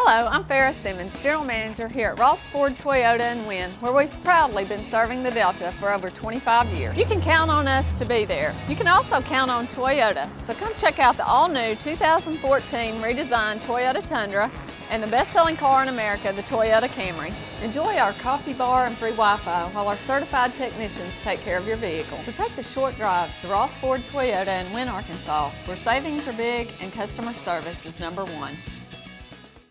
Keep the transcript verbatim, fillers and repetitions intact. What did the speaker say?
Hello, I'm Farah Simmons, General Manager here at Ross Ford Toyota in Wynne, where we've proudly been serving the Delta for over twenty-five years. You can count on us to be there. You can also count on Toyota, so come check out the all-new two thousand fourteen redesigned Toyota Tundra and the best-selling car in America, the Toyota Camry. Enjoy our coffee bar and free Wi-Fi while our certified technicians take care of your vehicle. So take the short drive to Ross Ford Toyota in Wynne, Arkansas, where savings are big and customer service is number one.